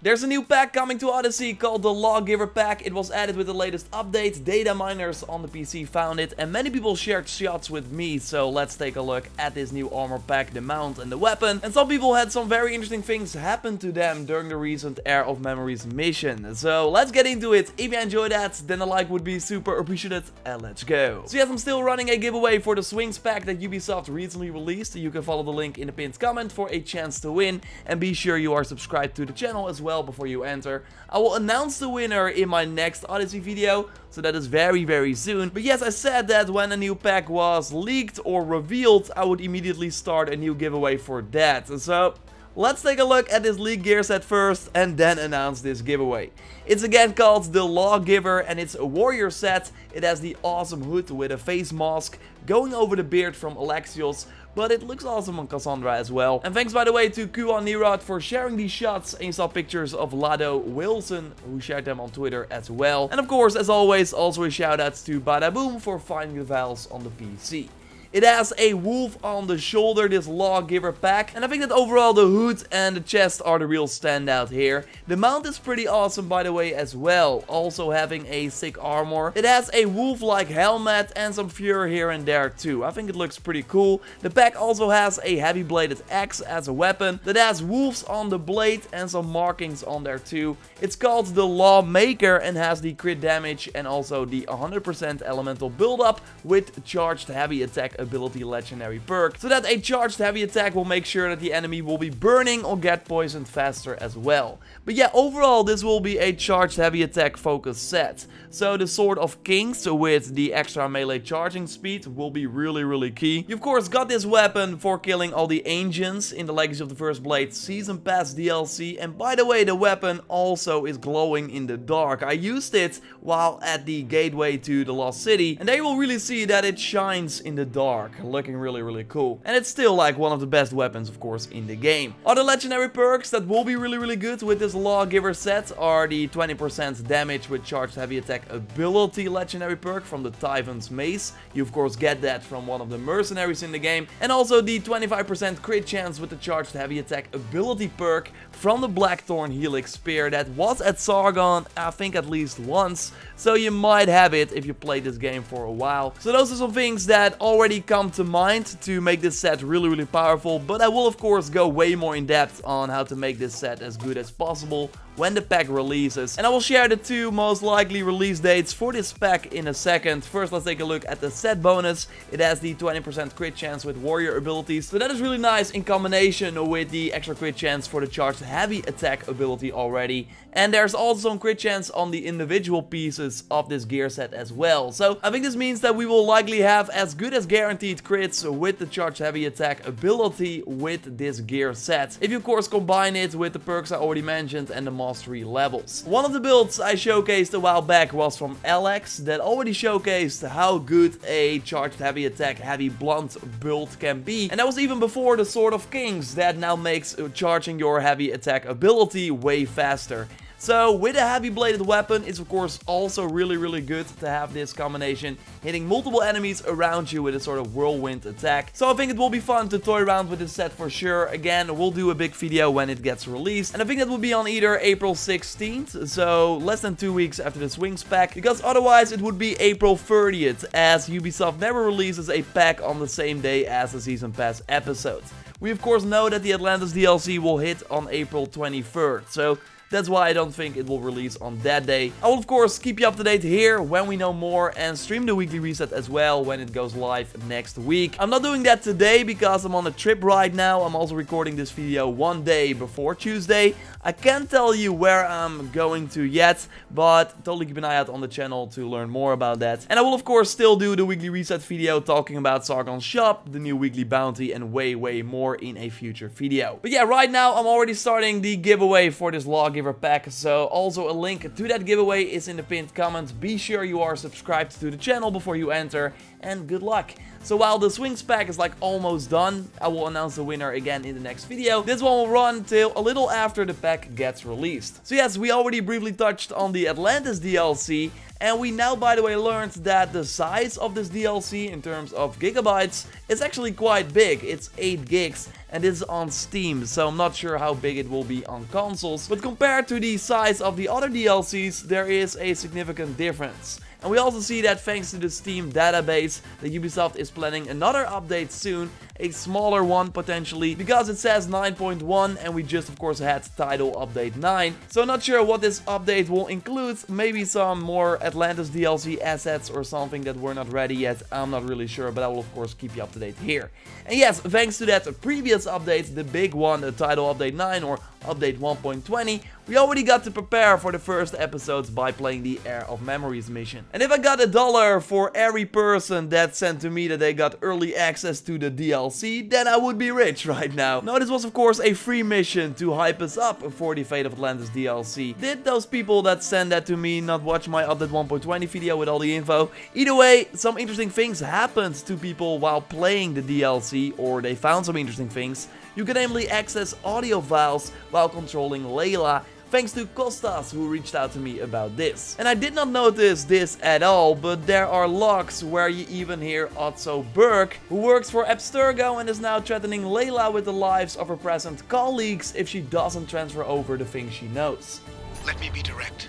There's a new pack coming to Odyssey called the Lawgiver Pack. It was added with the latest update. Data miners on the PC found it, and many people shared shots with me. So let's take a look at this new armor pack, the mount and the weapon. And some people had some very interesting things happen to them during the recent Heir of Memories mission. So let's get into it. If you enjoyed that, then a like would be super appreciated, and let's go. So yes, I'm still running a giveaway for the Swings Pack that Ubisoft recently released. You can follow the link in the pinned comment for a chance to win, and be sure you are subscribed to the channel as well. Before you enter, I will announce the winner in my next Odyssey video, so that is very soon. But yes, I said that when a new pack was leaked or revealed, I would immediately start a new giveaway for that. So let's take a look at this leaked gear set first and then announce this giveaway. It's again called the Lawgiver, and it's a warrior set. It has the awesome hood with a face mask going over the beard from Alexios, but it looks awesome on Cassandra as well. And thanks by the way to Kuan Nirod for sharing these shots, and you saw pictures of Lado Wilson who shared them on Twitter as well. And of course, as always, also a shout out to Badaboom for finding the files on the PC. It has a wolf on the shoulder, this Lawgiver pack, and I think that overall the hood and the chest are the real standout here. The mount is pretty awesome by the way as well, also having a sick armor. It has a wolf-like helmet and some fur here and there too. I think it looks pretty cool. The pack also has a heavy bladed axe as a weapon that has wolves on the blade and some markings on there too. It's called the Lawmaker and has the crit damage and also the 100% elemental buildup with charged heavy attack ability legendary perk, so that a charged heavy attack will make sure that the enemy will be burning or get poisoned faster as well. But yeah, overall this will be a charged heavy attack focused set. So the Sword of Kings with the extra melee charging speed will be really key. You of course got this weapon for killing all the ancients in the Legacy of the First Blade Season Pass DLC, and by the way the weapon also is glowing in the dark. I used it while at the gateway to the Lost City, and there you will really see that it shines in the dark. Looking really cool, and it's still like one of the best weapons of course in the game. Other legendary perks that will be really good with this Lawgiver set are the 20% damage with charged heavy attack ability legendary perk from the Typhon's Mace. You of course get that from one of the mercenaries in the game, and also the 25% crit chance with the charged heavy attack ability perk from the Blackthorn Helix Spear that was at Sargon, I think at least once, so you might have it if you played this game for a while. So those are some things that already come to mind to make this set really powerful, but I will of course go way more in depth on how to make this set as good as possible when the pack releases, and I will share the two most likely release dates for this pack in a second. First, let's take a look at the set bonus. It has the 20% crit chance with warrior abilities, so that is really nice in combination with the extra crit chance for the charged heavy attack ability already, and there's also some crit chance on the individual pieces of this gear set as well. So I think this means that we will likely have as good as guaranteed crits with the charged heavy attack ability with this gear set, if you of course combine it with the perks I already mentioned and the mastery levels. One of the builds I showcased a while back was from Alex that already showcased how good a charged heavy attack heavy blunt build can be, and that was even before the Sword of Kings that now makes charging your heavy attack ability way faster. So with a heavy bladed weapon, it's of course also really good to have this combination, hitting multiple enemies around you with a sort of whirlwind attack. So I think it will be fun to toy around with this set for sure. Again, we'll do a big video when it gets released, and I think that will be on either April 16th, so less than 2 weeks after the Swings pack, because otherwise it would be April 30th, as Ubisoft never releases a pack on the same day as the Season Pass episode. We of course know that the Atlantis DLC will hit on April 23rd, so that's why I don't think it will release on that day. I will of course keep you up to date here when we know more, and stream the weekly reset as well when it goes live next week. I'm not doing that today because I'm on a trip right now. I'm also recording this video one day before Tuesday. I can't tell you where I'm going to yet, but totally keep an eye out on the channel to learn more about that. And I will of course still do the weekly reset video talking about Sargon's shop, the new weekly bounty, and way more in a future video. But yeah, right now I'm already starting the giveaway for this Lawgiver pack, so also a link to that giveaway is in the pinned comment. Be sure you are subscribed to the channel before you enter, and good luck. So while the swings pack is like almost done, I will announce the winner again in the next video. This one will run till a little after the pack gets released. So yes, we already briefly touched on the Atlantis DLC, and we now, by the way, learned that the size of this DLC in terms of gigabytes is actually quite big. It's 8 gigs and it's on Steam, so I'm not sure how big it will be on consoles. But compared to the size of the other DLCs, there is a significant difference. And we also see that thanks to the Steam database, that Ubisoft is planning another update soon, a smaller one potentially, because it says 9.1 and we just of course had title update 9. So not sure what this update will include, maybe some more Atlantis DLC assets or something that we're not ready yet. I'm not really sure, but I will of course keep you up to date here. And yes, thanks to that previous update, the big one, the title update 9 or update 1.20, we already got to prepare for the first episodes by playing the Heir of Memories mission. And if I got $1 for every person that sent to me that they got early access to the DLC, then I would be rich right now. Now this was of course a free mission to hype us up for the Fate of Atlantis DLC. Did those people that sent that to me not watch my update 1.20 video with all the info? Either way, some interesting things happened to people while playing the DLC, or they found some interesting things. You can namely access audio files while controlling Layla, thanks to Kostas, who reached out to me about this. And I did not notice this at all, but there are logs where you even hear Otso Burke, who works for Abstergo and is now threatening Layla with the lives of her present colleagues if she doesn't transfer over the things she knows. Let me be direct.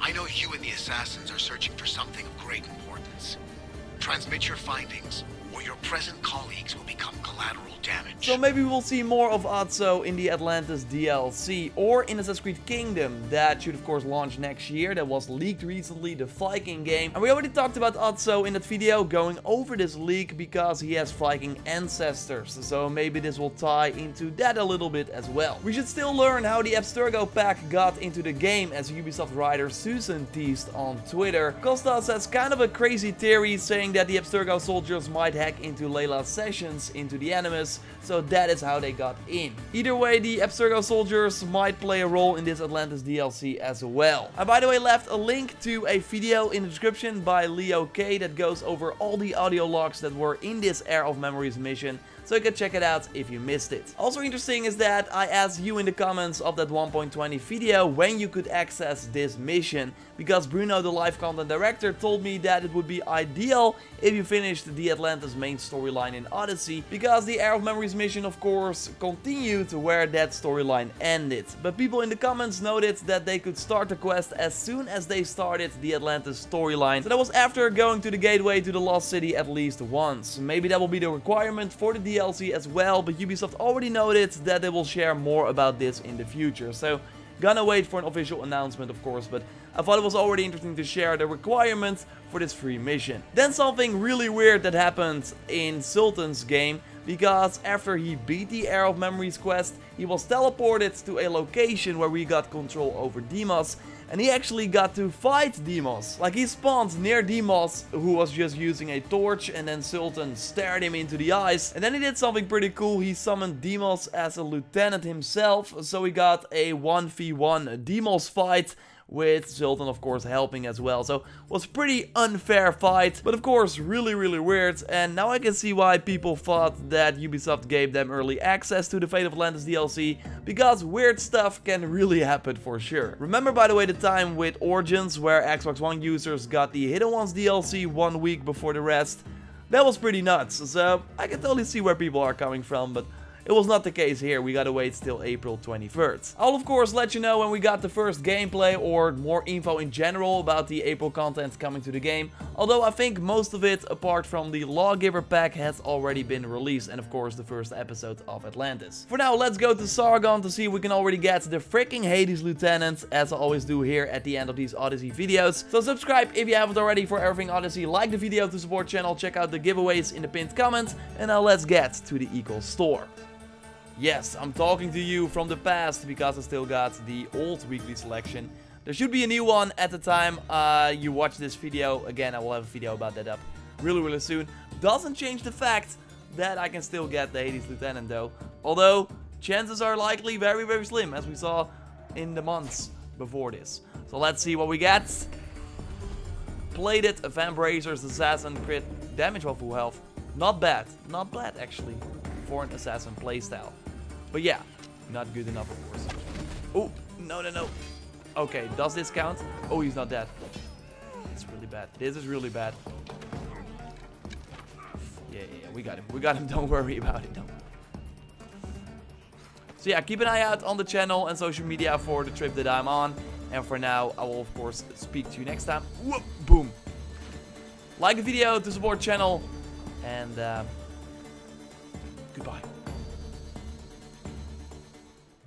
I know you and the assassins are searching for something of great importance. Transmit your findings, or your present colleagues will become collateral damage. So maybe we'll see more of Otso in the Atlantis DLC or in Assassin's Creed Kingdom. That should of course launch next year. That was leaked recently, the Viking game. And we already talked about Otso in that video going over this leak because he has Viking ancestors. So maybe this will tie into that a little bit as well. We should still learn how the Abstergo pack got into the game, as Ubisoft writer Susan teased on Twitter. Kostas has kind of a crazy theory saying that the Abstergo soldiers might hack into Layla's sessions into the Animus, so that is how they got in. Either way, the Abstergo soldiers might play a role in this Atlantis DLC as well. I, by the way, left a link to a video in the description by Leo K that goes over all the audio logs that were in this Heir of Memories mission, so you can check it out if you missed it. Also interesting is that I asked you in the comments of that 1.20 video when you could access this mission, because Bruno, the live content director, told me that it would be ideal if you finished the Atlantis main storyline in Odyssey, because the Heir of Memories mission of course continued where that storyline ended. But people in the comments noted that they could start the quest as soon as they started the Atlantis storyline, so that was after going to the gateway to the Lost City at least once. Maybe that will be the requirement for the DLC as well, but Ubisoft already noted that they will share more about this in the future, so gonna wait for an official announcement of course, but I thought it was already interesting to share the requirements for this free mission. Then something really weird that happened in Sultan's game, because after he beat the Heir of Memories quest, he was teleported to a location where we got control over Deimos, and he actually got to fight Deimos. Like, he spawned near Deimos, who was just using a torch, and then Sultan stared him into the eyes. And then he did something pretty cool. He summoned Deimos as a lieutenant himself, so we got a 1v1 Deimos fight, with Sultan of course helping as well. So it was a pretty unfair fight, but of course really weird, and now I can see why people thought that Ubisoft gave them early access to the Fate of Atlantis DLC, because weird stuff can really happen for sure. Remember, by the way, the time with Origins where Xbox One users got the Hidden Ones DLC 1 week before the rest? That was pretty nuts, so I can totally see where people are coming from, but it was not the case here. We gotta wait till April 23rd. I'll of course let you know when we got the first gameplay or more info in general about the April content coming to the game, although I think most of it, apart from the Lawgiver pack, has already been released, and of course the first episode of Atlantis. For now, let's go to Sargon to see if we can already get the freaking Hades Lieutenant, as I always do here at the end of these Odyssey videos. So subscribe if you haven't already for everything Odyssey, like the video to support channel, check out the giveaways in the pinned comments, and now let's get to the Eco Store. Yes, I'm talking to you from the past because I still got the old weekly selection. There should be a new one at the time you watch this video. Again, I will have a video about that up really soon. Doesn't change the fact that I can still get the Hades Lieutenant though. Although, chances are likely very slim, as we saw in the months before this. So let's see what we get. Plated, Vambracer's Assassin, Crit damage while full health. Not bad. Not bad, actually, for an assassin playstyle. But yeah, not good enough, of course. Oh, no, no, no. Okay, does this count? Oh, he's not dead. It's really bad. This is really bad. Yeah, we got him. We got him. Don't worry about it. Don't worry. So yeah, keep an eye out on the channel and social media for the trip that I'm on. And for now, I will, of course, speak to you next time. Whoop, boom. Like the video to support the channel. And goodbye.